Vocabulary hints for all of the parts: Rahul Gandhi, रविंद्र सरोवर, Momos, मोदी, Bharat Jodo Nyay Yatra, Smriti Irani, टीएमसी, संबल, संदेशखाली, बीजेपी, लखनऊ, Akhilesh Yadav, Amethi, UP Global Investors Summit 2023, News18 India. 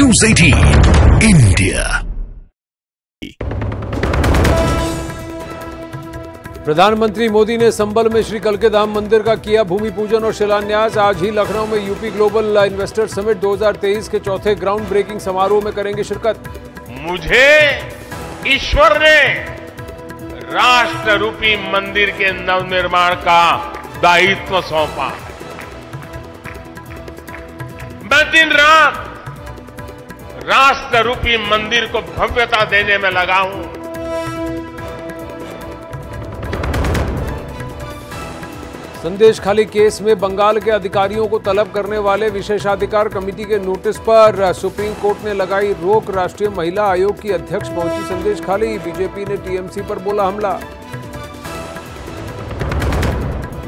News18 India। प्रधानमंत्री मोदी ने संबल में श्री कलके धाम मंदिर का किया भूमि पूजन और शिलान्यास। आज ही लखनऊ में यूपी ग्लोबल इन्वेस्टर्स समिट 2023 के चौथे ग्राउंड ब्रेकिंग समारोह में करेंगे शिरकत। मुझे ईश्वर ने राष्ट्र रूपी मंदिर के नवनिर्माण का दायित्व सौंपा। मैं दिन रात राष्ट्र रूपी मंदिर को भव्यता देने में लगा हूं। संदेशखाली केस में बंगाल के अधिकारियों को तलब करने वाले विशेषाधिकार कमेटी के नोटिस पर सुप्रीम कोर्ट ने लगाई रोक। राष्ट्रीय महिला आयोग की अध्यक्ष पहुंची संदेशखाली। बीजेपी ने टीएमसी पर बोला हमला।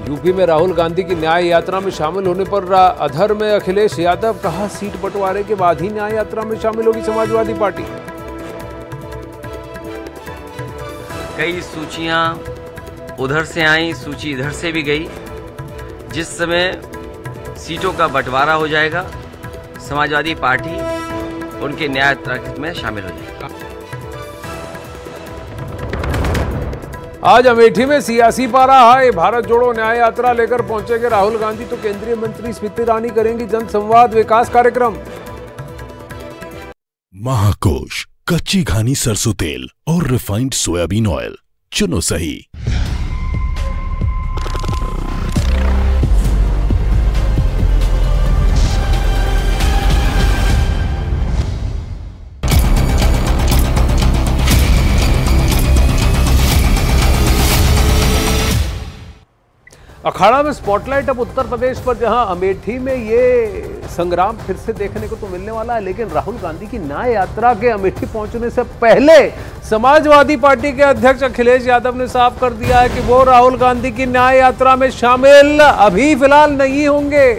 यूपी में राहुल गांधी की न्याय यात्रा में शामिल होने पर अधर में अखिलेश यादव, कहा सीट बंटवारे के बाद ही न्याय यात्रा में शामिल होगी समाजवादी पार्टी। कई सूचियां उधर से आई, सूची इधर से भी गई। जिस समय सीटों का बंटवारा हो जाएगा, समाजवादी पार्टी उनके न्याय यात्रा में शामिल हो जाएगी। आज अमेठी में सियासी पारा है। भारत जोड़ो न्याय यात्रा लेकर पहुंचेंगे राहुल गांधी, तो केंद्रीय मंत्री स्मृति ईरानी करेंगी जनसंवाद विकास कार्यक्रम। महाकोश, कच्ची घानी सरसों तेल और रिफाइंड सोयाबीन ऑयल, चुनो सही। अखाड़ा में स्पॉटलाइट अब उत्तर प्रदेश पर, जहां अमेठी में ये संग्राम फिर से देखने को तो मिलने वाला है। लेकिन राहुल गांधी की न्याय यात्रा के अमेठी पहुंचने से पहले समाजवादी पार्टी के अध्यक्ष अखिलेश यादव ने साफ कर दिया है कि वो राहुल गांधी की न्याय यात्रा में शामिल अभी फिलहाल नहीं होंगे।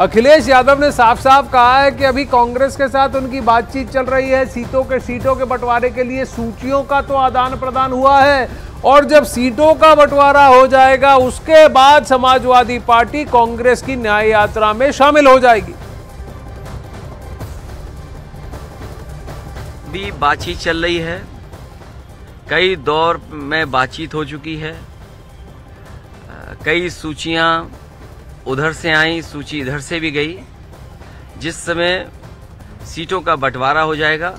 अखिलेश यादव ने साफ साफ कहा है कि अभी कांग्रेस के साथ उनकी बातचीत चल रही है। सीटों के बंटवारे के लिए सूचियों का तो आदान प्रदान हुआ है, और जब सीटों का बंटवारा हो जाएगा उसके बाद समाजवादी पार्टी कांग्रेस की न्याय यात्रा में शामिल हो जाएगी। भी बातचीत चल रही है, कई दौर में बातचीत हो चुकी है। कई सूचियां उधर से आई, सूची इधर से भी गई। जिस समय सीटों का बंटवारा हो जाएगा